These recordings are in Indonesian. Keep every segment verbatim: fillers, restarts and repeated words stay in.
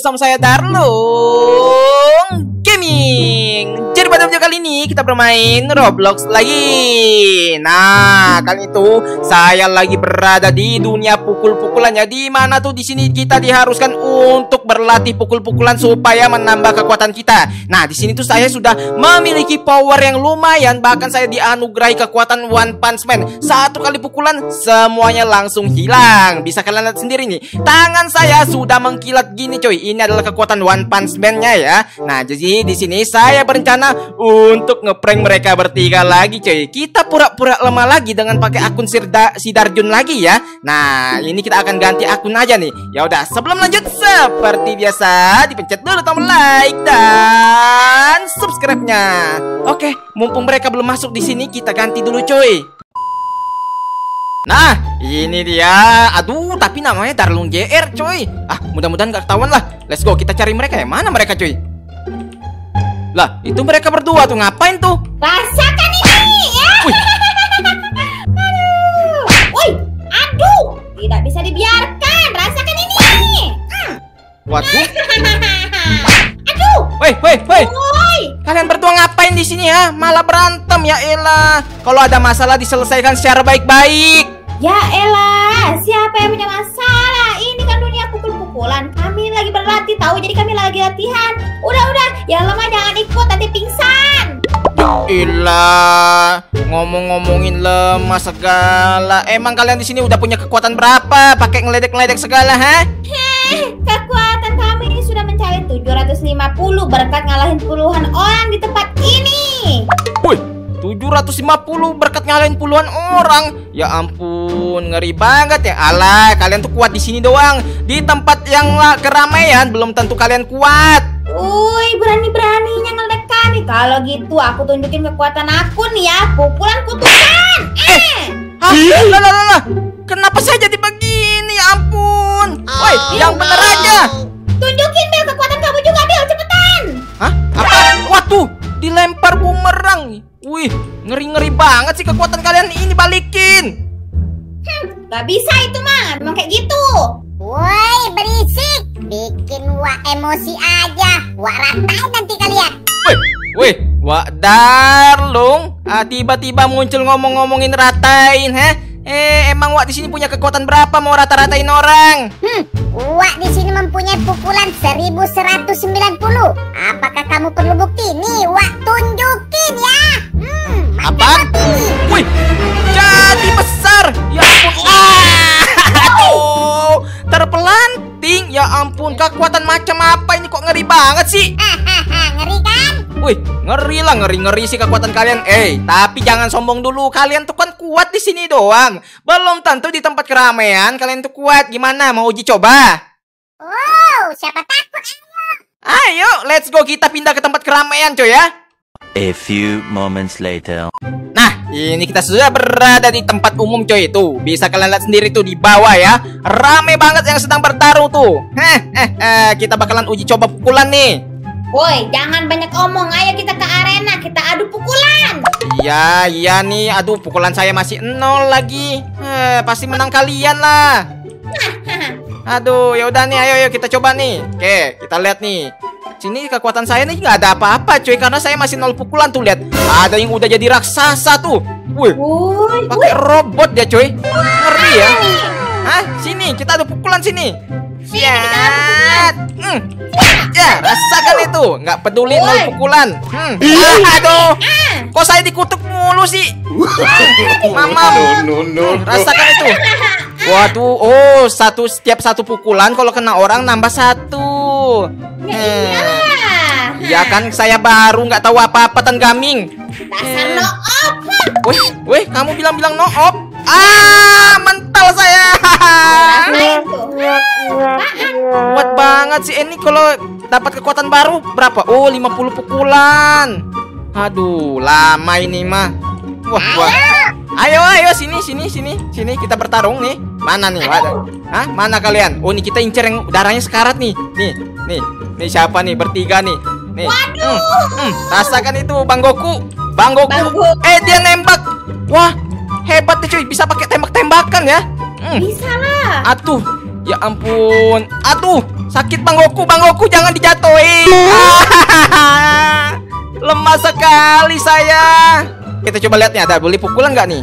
bersama saya Darlung Gaming. Jadi pada video kali ini kita bermain Roblox lagi. Nah, kali itu saya lagi berada di dunia pukul-pukulannya, di mana tuh di sini kita diharuskan untuk berlatih pukul-pukulan supaya menambah kekuatan kita. Nah, di sini tuh saya sudah memiliki power yang lumayan, bahkan saya dianugerahi kekuatan One Punch Man. Satu kali pukulan semuanya langsung hilang. Bisa kalian lihat sendiri nih. Tangan saya sudah mengkilat gini, coy. Ini adalah kekuatan One Punch Man-nya ya. Nah, jadi di sini saya berencana untuk ngeprank mereka bertiga lagi, coy. Kita pura-pura lemah lagi dengan pakai akun Sirda Sidarjun lagi ya. Nah, ini kita akan ganti akun aja nih. Ya udah, sebelum lanjut seperti biasa dipencet dulu tombol like dan subscribe-nya. Oke, mumpung mereka belum masuk di sini, kita ganti dulu, coy. Nah, ini dia. Aduh, tapi namanya Darlung J R, coy. Ah, mudah-mudahan gak ketahuan lah. Let's go, kita cari mereka ya. Mana mereka, coy? Lah, itu mereka berdua tuh ngapain tuh? Rasakan ini ya. Aduh. Woi, aduh, tidak bisa dibiarkan. Rasakan ini. Waduh. Aduh. Woi, woi, woi. Kalian berdua ngapain di sini ya? Malah berantem ya elah. Kalau ada masalah diselesaikan secara baik-baik. Ya elah, siapa yang punya masalah? Ini kan dunia pukul-pukulan. Kami lagi berlatih tahu, jadi kami lagi latihan. Udah-udah, yang lama jangan ikut, nanti pingsan. Ilah, ngomong-ngomongin lemah segala. Emang kalian di sini udah punya kekuatan berapa? Pakai ngeledek-ngeledek segala, ha? Heh, kekuatan kami ini sudah mencapai tujuh ratus lima puluh berkat ngalahin puluhan orang di tempat ini. Wih, tujuh ratus lima puluh berkat ngalahin puluhan orang. Ya ampun, ngeri banget ya. Alah, kalian tuh kuat di sini doang. Di tempat yang keramaian belum tentu kalian kuat. Woi, berani-beraninya ngeledek kami. Kalau gitu aku tunjukin kekuatan aku nih ya. Pukulan kutukan. Eh, eh. Lah, lah, lah. Kenapa saya jadi begini? Ya ampun. Oh, woi, yang bener no. aja. Tunjukin Bel kekuatan kamu juga, Bel, cepetan. Hah? Apa? Waduh, dilempar bumerang. Wih, ngeri-ngeri banget sih kekuatan kalian ini, balikin. Hmm, gak bisa itu mah. Memang kayak gitu. Woi, berisik. Bikin wak emosi aja. Wak rantai nanti kalian. Wih, wih, wak Darlung. Ah, tiba-tiba muncul ngomong-ngomongin ratain, heh. Eh, emang wak di sini punya kekuatan berapa mau rata-ratain orang? Hmm, wak di sini mempunyai pukulan seribu seratus sembilan puluh. Apakah kamu perlu bukti? Nih, wak tunjukin ya. Hmm, apaan? Wih, jadi besar. Ya ampun. Ah, terpelan. Ya ampun, kekuatan macam apa ini, kok ngeri banget sih? Ngeri kan? Wih, ngeri lah, ngeri-ngeri sih kekuatan kalian. Eh, tapi jangan sombong dulu. Kalian tuh kan kuat di sini doang. Belum tentu di tempat keramaian kalian tuh kuat. Gimana, mau uji coba? Wow, siapa takut? Ayo, ayo let's go, kita pindah ke tempat keramaian, coy ya. A few moments later. Nah, ini kita sudah berada di tempat umum, coy. Itu bisa kalian lihat sendiri tuh di bawah ya. Rame banget yang sedang bertarung tuh. Heh, eh, eh, kita bakalan uji coba pukulan nih. Woi, jangan banyak omong. Ayo kita ke arena, kita adu pukulan. Iya, iya nih. Aduh, pukulan saya masih nol lagi. Eh, pasti menang kalian lah. Aduh, ya udah nih. Ayo, ayo kita coba nih. Oke, kita lihat nih. Sini kekuatan saya nih nggak ada apa-apa, cuy, karena saya masih nol pukulan tuh, lihat. Ada yang udah jadi raksasa tuh. Wih, pakai robot dia, cuy. Ngeri ya. Hah, sini kita ada pukulan sini. Siat. Hmm. Ya, rasakan itu. Nggak peduli nol pukulan. Hmm. Aduh. Kok saya dikutuk mulu sih? Mamam. Rasakan itu. Waduh, oh, satu setiap satu pukulan kalau kena orang nambah satu. Ya, hmm. ya kan saya baru nggak tahu apa-apa tan gaming. Dasar no op. Wih, wih, kamu bilang-bilang no op. Ah, mental saya. Kuat banget sih ini. Kalau dapat kekuatan baru berapa? Oh, lima puluh pukulan. Aduh, lama ini mah. Wah, wah. Ayo, ayo sini, sini, sini, sini kita bertarung nih. Mana nih? Hah? Mana kalian? Oh, ini kita incer yang darahnya sekarat nih. Nih, nih, nih siapa nih? Bertiga nih. Nih. Waduh. Hmm, hmm. Rasakan itu, Bang Goku. Bang Goku. Bang Goku. Eh, dia nembak. Wah, hebat ya, cuy. Bisa pakai tembak-tembakan ya. Hmm. Bisa lah. Atuh, ya ampun. Atuh, Sakit Bang Goku, Bang Goku jangan dijatuhin. Lemah sekali saya. Kita coba lihat nih, ada boleh pukulan nggak nih?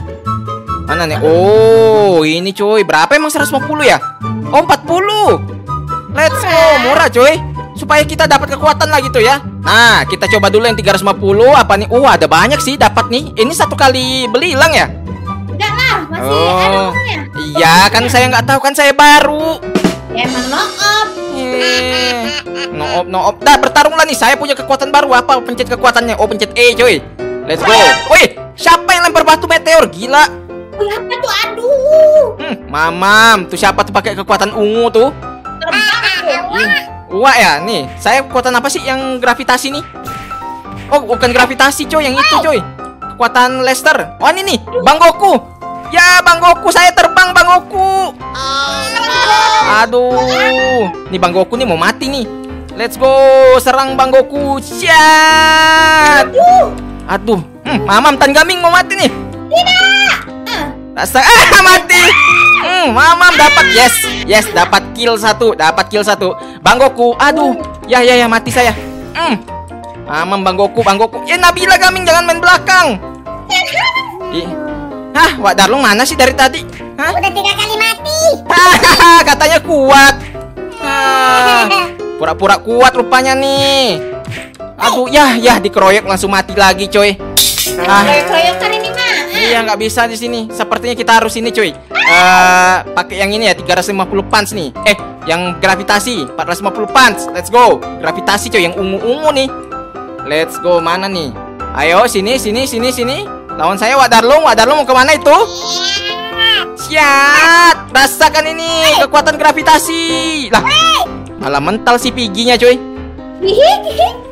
Mana nih? Oh, ini cuy. Berapa emang seratus lima puluh ya? Oh, empat puluh. Let's go, murah cuy. Supaya kita dapat kekuatan lagi tuh ya. Nah, kita coba dulu yang tiga ratus lima puluh apa nih? Oh, ada banyak sih dapat nih. Ini satu kali beli hilang ya? Enggak lah, masih oh, ada uangnya. Iya, kan saya nggak tahu kan saya baru. Emang no op. Hmm, no op, no op. Dah, bertarunglah nih. Saya punya kekuatan baru. Apa pencet kekuatannya? Oh, pencet E, coy. Let's go. Woi, siapa yang lempar batu meteor? Gila. Siapa tuh? Aduh. Hmm, mamam, tuh siapa tuh pakai kekuatan ungu tuh? Terbang. Wah ya, nih saya kekuatan apa sih yang gravitasi nih? Oh bukan gravitasi coy, yang itu coy. Kekuatan Lester. Oh ini nih, Bang Goku. Ya Bang Goku, saya terbang Bang Goku. Aduh, nih Bang Goku nih mau mati nih. Let's go, serang Bang Goku. Siap. Aduh, hmm, Mamam Tan Gaming mau mati nih. Tidak. Rasa ah mati. Hmm, Mamam dapat yes, yes dapat kill satu, dapat kill satu. Bang Goku, aduh, ya ya ya mati saya. Hmm, Mamam Bang Goku, Bang Goku. Eh Nabila Gaming jangan main belakang. Ih, hah, Wak Darlung mana sih dari tadi? Hah? Udah tiga kali mati. Katanya kuat. Pura-pura kuat rupanya nih. Aduh, ya ya dikeroyok langsung mati lagi coy. Ah. Keroyokan ini mah. Iya nggak bisa di sini. Sepertinya kita harus ini coy. Uh, pakai yang ini ya, tiga ratus lima puluh punch nih. Eh, yang gravitasi empat ratus lima puluh punch. Let's go. Gravitasi coy, yang ungu-ungu nih. Let's go, mana nih? Ayo sini, sini, sini, sini. Lawan saya Wak Darlung, Wak Darlung mau kemana itu? Siat. Rasakan ini kekuatan gravitasi. Lah, malah mental si Piggy-nya coy.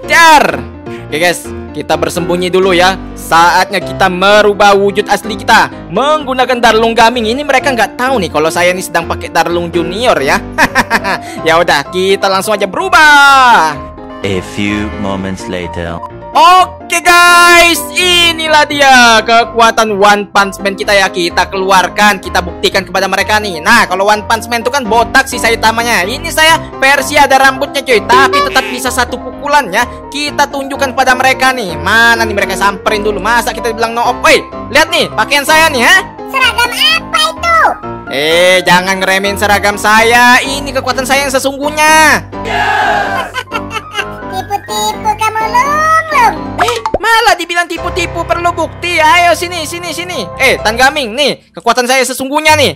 Jar. Oke guys, kita bersembunyi dulu ya. Saatnya kita merubah wujud asli kita menggunakan Darlung Gaming. Ini mereka nggak tahu nih kalau saya ini sedang pakai Darlung Junior ya. Ya udah, kita langsung aja berubah. A few moments later. Oke guys, inilah dia kekuatan One Punch Man kita ya. Kita keluarkan, kita buktikan kepada mereka nih. Nah, kalau One Punch Man itu kan botak si Saitamanya. Ini saya versi ada rambutnya cuy, tapi tetap bisa satu pukulan ya. Kita tunjukkan pada mereka nih. Mana nih mereka, samperin dulu. Masa kita bilang no op. Woi, lihat nih pakaian saya nih ya. Seragam apa itu? Eh, jangan ngeremehin seragam saya. Ini kekuatan saya yang sesungguhnya. Tipu-tipu kamu lung lung. Eh, malah dibilang tipu-tipu, perlu bukti. Ayo sini, sini, sini. Eh, Tan Gaming nih, kekuatan saya sesungguhnya nih.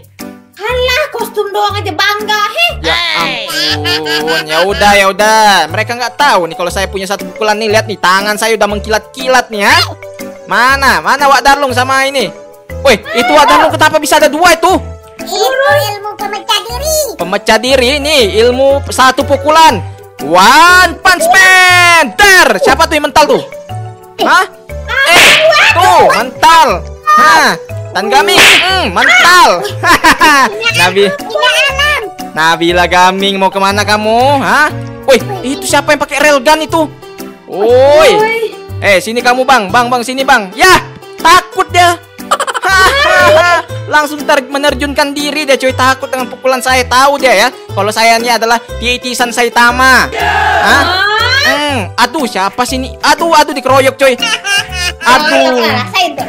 Alah, kostum doang aja bangga. Heh. Ya ampun. Ya udah, ya udah. Mereka nggak tahu nih kalau saya punya satu pukulan nih. Lihat nih, tangan saya udah mengkilat-kilat nih ya. Mana? Mana Wak Darlung sama ini? Woi, itu Wak Darlung kenapa bisa ada dua itu? Itu ilmu pemecah diri. Pemecah diri nih, ilmu satu pukulan. One Punch Man. Ter, siapa tuh yang mental tuh? Hah? Eh, tuh mental. Hah? Tan Gaming, hmm, mental. Nabi, Nabila Gaming mau kemana kamu? Hah? Woi, itu siapa yang pakai railgun itu? Woi, eh sini kamu bang, bang, bang sini bang. Yah, takut dia. Langsung menerjunkan diri dia cuy, takut dengan pukulan saya. Tahu dia ya kalau saya ini adalah titisan Saitama. Hah? Hmm, aduh siapa sini? Aduh, aduh dikeroyok cuy. Aduh,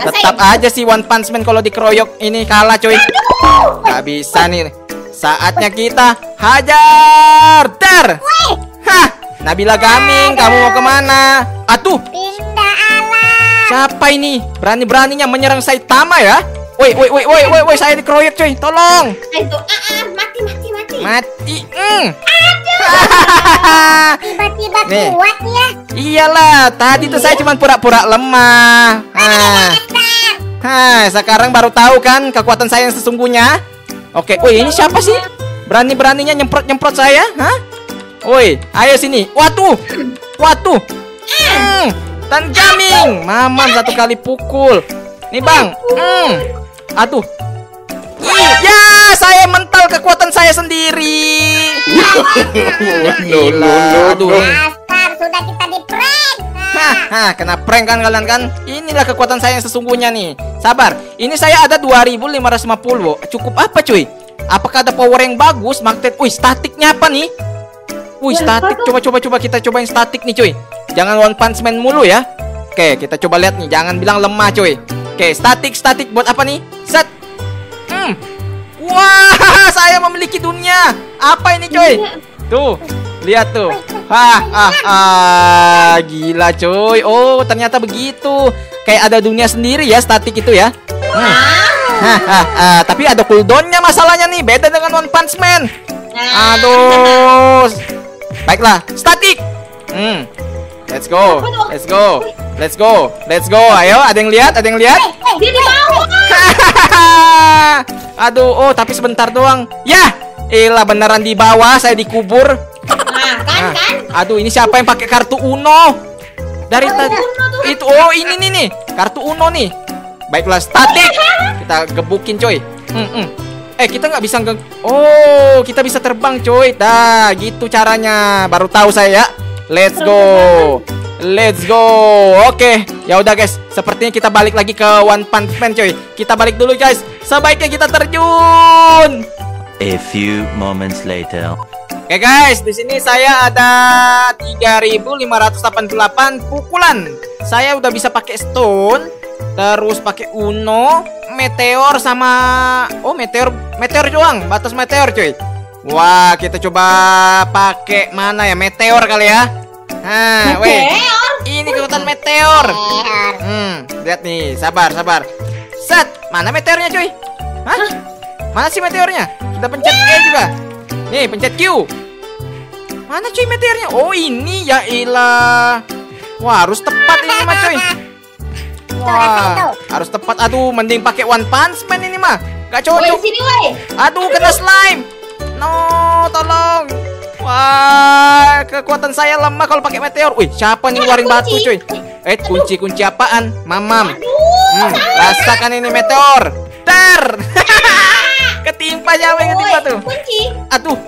tetap aja sih One Punch Man kalau dikeroyok ini kalah cuy. Gak bisa nih. Saatnya kita hajar. Ter. Hah, Nabila Gaming, kamu mau kemana? Aduh. Siapa ini? Berani-beraninya menyerang Saitama ya? Woi, woi, woi, woi, woi, woi, saya dikeroyok cuy, tolong. Itu, ah, mati, mati, mati. Mati, mm. Tiba-tiba kuat ya. Iyalah, tadi tuh saya cuma pura-pura lemah. Ah, ah, sekarang baru tahu kan kekuatan saya yang sesungguhnya. Oke, woi, ini siapa sih? Berani-beraninya nyemprot-nyemprot saya, hah? Woi, ayo sini. Waduh, waduh. Mm. Tan Gaming, Mamam satu kali pukul. Nih bang, mm. Aduh, ya saya mental kekuatan saya sendiri. No, no, no, aduh, no. Dasar, sudah kita di prank. Hah, kena prank kan kalian kan? Inilah kekuatan saya yang sesungguhnya nih. Sabar, ini saya ada dua ribu lima ratus lima puluh. Cukup apa cuy? Apakah ada power yang bagus? Magnet, wih statiknya apa nih? Wih, statik. Coba-coba-coba kita cobain statik nih, cuy. Jangan One Punch Man mulu ya. Oke, kita coba lihat nih. Jangan bilang lemah, cuy. Oke, statik-statik buat apa nih? Set. Hmm. Wah, saya memiliki dunia. Apa ini, cuy? Tuh, lihat tuh. Hah, ah, ah. Gila, cuy. Oh, ternyata begitu. Kayak ada dunia sendiri ya statik itu ya. Hmm. Hahaha, tapi ada cooldownnya masalahnya nih, beda dengan One Punch Man. Aduh. Baiklah, statik. Hmm. Let's go. Let's go. Let's go. Let's go. Ayo, ada yang lihat? Ada yang lihat? Aduh, oh tapi sebentar doang. Yah, elah beneran di bawah, saya dikubur. Nah, aduh, ini siapa yang pakai kartu Uno? Dari tadi itu, oh ini nih nih, kartu Uno nih. Baiklah, statik. Kita gebukin, coy. Mm -mm. Eh, kita nggak bisa nge... Oh, kita bisa terbang, coy. Dah, gitu caranya. Baru tahu saya. Let's go. Let's go. Oke. Ya udah, guys. Sepertinya kita balik lagi ke One Punch Man, coy. Kita balik dulu, guys. Sebaiknya kita terjun. A few moments later. Oke, guys, di sini saya ada tiga ribu lima ratus delapan puluh delapan pukulan. Saya udah bisa pakai stone. Terus pakai Uno, meteor sama oh meteor, meteor doang, batas meteor, cuy. Wah, kita coba pakai mana ya? Meteor kali ya. Nah, weh. Ini kekuatan meteor. Hmm, lihat nih, sabar, sabar. Set, mana meteornya, cuy? Hah? Mana sih meteornya? Sudah pencet E juga. Nih, pencet Q. Mana cuy meteornya? Oh, ini ya ilah. Wah, harus tepat ini mah, cuy. Wah, harus tepat. Aduh, mending pakai One Punch Man ini mah. Gak cocok. Aduh, kena slime. No, tolong. Wah, kekuatan saya lemah kalau pakai meteor. Wih, siapa yang ngeluarin batu, cuy? Eh, kunci-kunci apaan? Mamam. Hmm, rasakan ini meteor. Ter. Ketimpa siapa yang ketimpa tuh? Aduh.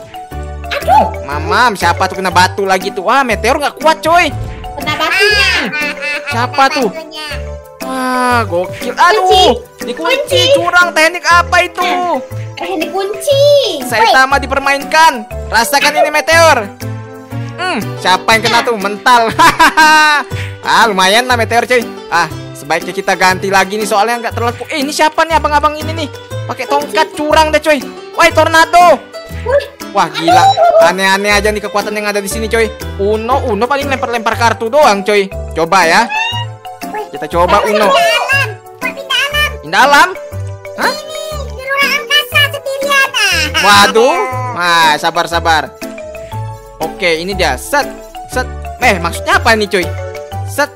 Aduh. Mamam, siapa tuh kena batu lagi tuh? Wah, meteor nggak kuat, cuy. Kena batunya. Siapa tuh? Wah, gokil. Aduh, kunci. Dikunci. Curang, teknik apa itu? Teknik kunci. Saitama dipermainkan. Rasakan ini meteor. Hmm, siapa yang kena tuh? Mental. Ah, lumayan lah meteor, cuy. Ah, sebaiknya kita ganti lagi nih, soalnya nggak terlalu. Eh, ini siapa nih abang-abang ini nih? Pakai tongkat, curang deh, cuy. Wah, tornado. Wah, gila. Aneh-aneh aja nih kekuatan yang ada di sini, cuy. Uno, Uno paling lempar-lempar kartu doang, cuy. Coba ya. Kita coba Uno. Pindah alam. Pindah alam? Hah? Ini di ruang angkasa sendirian. Waduh. Nah, sabar-sabar. Oke, ini dia. Set. Set. Eh, maksudnya apa ini, cuy? Set.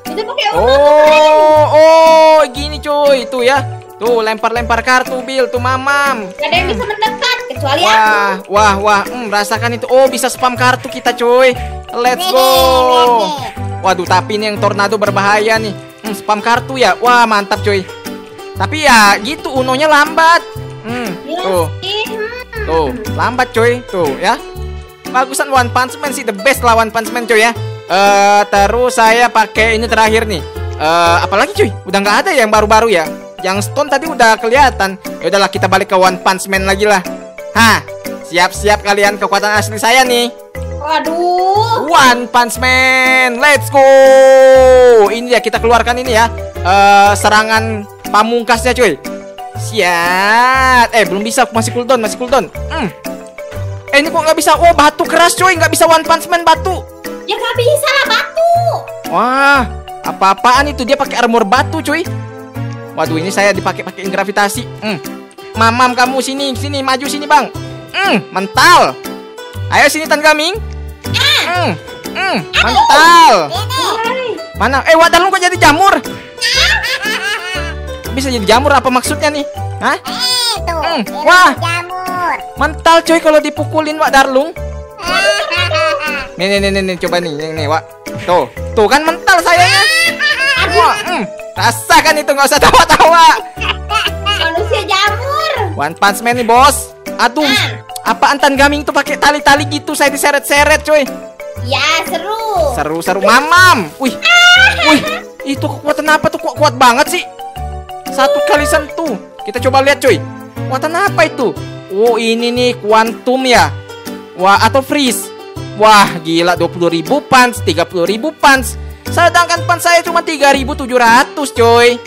Oh, oh, gini, cuy. Itu ya. Tuh, lempar-lempar kartu, Bil. Tuh, Mamam. Gak ada yang bisa mendekat kecuali aku. Wah, wah, wah. Hmm, rasakan itu. Oh, bisa spam kartu kita, cuy. Let's go. Waduh, tapi ini yang tornado berbahaya nih. Hmm, spam kartu ya. Wah, mantap, cuy. Tapi ya gitu, Unonya lambat. Hmm, tuh. Tuh, lambat, cuy. Tuh ya. Bagusan One Punch Man sih, the best lah One Punch Man, cuy ya. Eh, terus saya pakai ini terakhir nih. Eh, apalagi, cuy? Udah nggak ada yang baru-baru ya. Yang stone tadi udah kelihatan. Ya udahlah, kita balik ke One Punch Man lagi lah. Hah, siap-siap kalian kekuatan asli saya nih. Waduh. One Punch Man, let's go. Ini ya, kita keluarkan ini ya, uh, serangan pamungkasnya, cuy. Siap. Eh, belum bisa, masih cooldown, masih cooldown. Hmm. Eh, ini kok nggak bisa? Oh, batu keras, cuy. Nggak bisa One Punch Man batu. Ya nggak bisa lah batu. Wah, apa-apaan itu, dia pakai armor batu, cuy. Waduh, ini saya dipakai-pakai gravitasi. Hmm. Mamam, kamu sini, sini, maju sini, bang. Hmm, mental. Ayo sini, Tan Gaming. Hmm, hmm, mental. Mana? Eh, wadah lu kok jadi jamur? Bisa jadi jamur apa maksudnya nih? Hah? Hmm. Wah, mental, coy, kalau dipukulin Wak Darlung. Nih, nih, nih, nih, nih, coba nih, nih, nih, Wak. Tuh, tuh kan mental sayanya. Wah, hmm. Rasakan itu, nggak usah tawa-tawa. Manusia jamur. One Punch Man nih, bos. Aduh. Apaan Tan Gaming tuh pakai tali-tali gitu, saya diseret-seret, cuy. Ya, seru. Seru-seru, Mamam. Wih. Wih, itu kekuatan apa tuh, kok kuat banget sih? Satu kali sentuh. Kita coba lihat, cuy. Kekuatan apa itu? Oh, ini nih kuantum ya. Wah, atau freeze. Wah gila, dua puluh ribu pans, tiga puluh ribu pans. Sedangkan pans saya cuma tiga ribu tujuh ratus coy.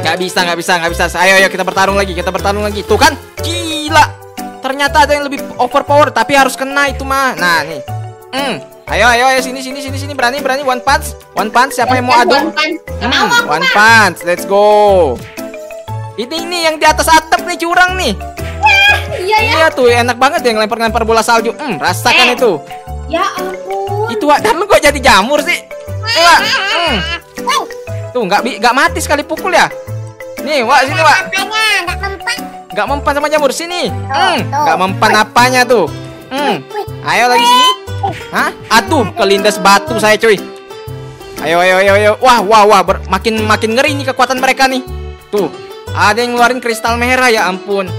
Gak bisa, gak bisa, gak bisa. Ayo, ayo kita bertarung lagi, kita bertarung lagi. Tuh kan, gila. Ternyata ada yang lebih overpower, tapi harus kena itu mah. Nah nih, hmm. Ayo, ayo, ayo, sini, sini, sini, sini, berani, berani, One Punch, One Punch, siapa yang mau adu? One Punch, hmm, One Punch, let's go. Ini, ini, yang di atas atap nih, curang nih. Iya, iya. Iya tuh, enak banget yang lempar-lempar bola salju. Hmm, rasakan eh. itu. Ya ampun. Itu, kamu kok jadi jamur sih? Wah, hmm. Tuh, nggak, nggak mati sekali pukul ya? Nih, wah, sini, wah. Nggak mempan. Nggak mempan sama jamur, sini. Hmm, nggak mempan apanya tuh. Hmm, ayo lagi sini. Hah? Aduh, kelindas batu saya cuy. Ayo, ayo, ayo, ayo. Wah, wah, wah, ber makin makin ngeri nih kekuatan mereka nih. Tuh, ada yang ngeluarin kristal merah, ya ampun.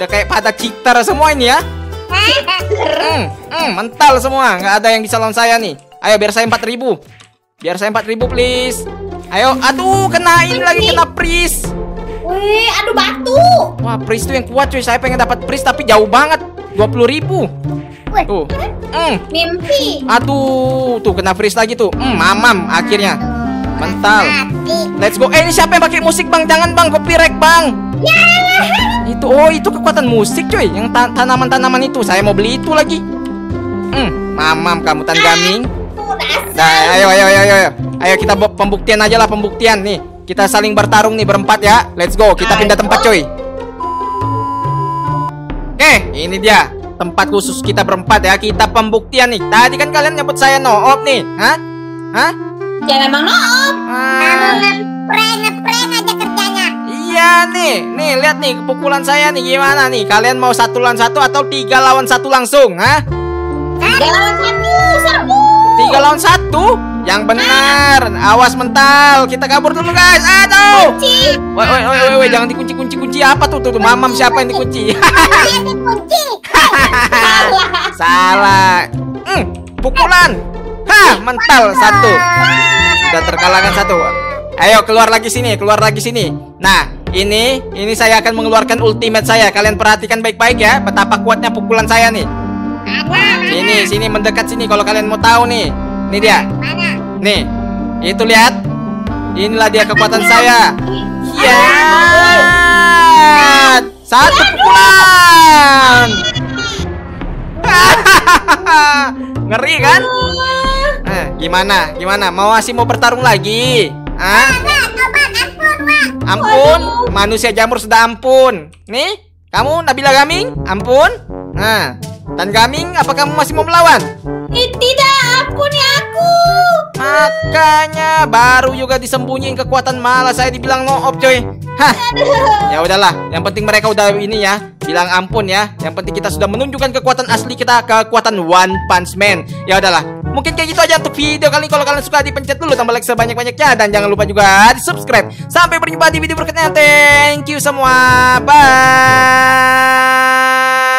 Udah kayak pada citar semua ini ya. Hmm, hmm, mental semua, nggak ada yang bisa lawan saya nih. Ayo, biar saya empat ribu. Biar saya empat ribu, please. Ayo, aduh, kenain lagi, kena Pris. Wih, aduh batu. Wah, Pris tuh yang kuat cuy. Saya pengen dapat Pris tapi jauh banget. dua puluh ribu. Tuh. Mm. Mimpi. Aduh, tuh kena freeze lagi tuh. Mm, mamam akhirnya. Mental. Let's go. Eh, ini siapa yang pakai musik, Bang? Jangan, Bang. Copyright, Bang. Yeah. Itu, oh, itu kekuatan musik, cuy. Yang ta tanaman-tanaman itu. Saya mau beli itu lagi. Mm, mamam kamu tan gaming. Nah, ayo, ayo, ayo, ayo. Ayo kita pembuktian aja lah, pembuktian nih. Kita saling bertarung nih berempat ya. Let's go. Kita pindah tempat, cuy. Oke, ini dia. Tempat khusus kita berempat ya. Kita pembuktian nih. Tadi kan kalian nyebut saya no-op nih. Hah? Hah? Ya memang no-op. Kamu ngeprank-ngeprank aja kerjanya. Iya nih. Nih lihat nih kepukulan saya nih. Gimana nih? Kalian mau satu lawan satu atau tiga lawan satu langsung? Hah? Tiga lawan satu serbu. Tiga lawan satu? Yang benar. Awas mental. Kita kabur dulu guys. Aduh. Kunci. Woi woi woi woi, jangan dikunci kunci kunci apa tuh tuh, tuh. Mamam siapa yang dikunci? Kunci. Salah. Salah. Mm, pukulan. Hah, mental satu. Sudah terkalahkan satu. Ayo keluar lagi sini, keluar lagi sini. Nah, ini ini saya akan mengeluarkan ultimate saya. Kalian perhatikan baik-baik ya betapa kuatnya pukulan saya nih. Sini, sini mendekat sini kalau kalian mau tahu nih. Ini dia. Mana? Nih. Itu lihat. Inilah dia kekuatan saya. Ya. Satu pukulan. Ngeri kan? Nah, gimana? Gimana? Mau masih mau bertarung lagi? Ah? Ampun, manusia jamur sudah ampun. Nih, kamu Nabila Gaming, ampun. Nah, Tan Gaming, apa kamu masih mau melawan? Eh, tidak, aku nih aku. Makanya baru juga disembunyiin kekuatan malah saya dibilang no-op coy. Hah. Ya udahlah, yang penting mereka udah ini ya, bilang ampun ya. Yang penting kita sudah menunjukkan kekuatan asli kita, kekuatan One Punch Man. Ya udahlah. Mungkin kayak gitu aja untuk video kali ini. Kalau kalian suka dipencet dulu tambah like sebanyak-banyaknya dan jangan lupa juga di-subscribe. Sampai berjumpa di video berikutnya. Thank you semua. Bye.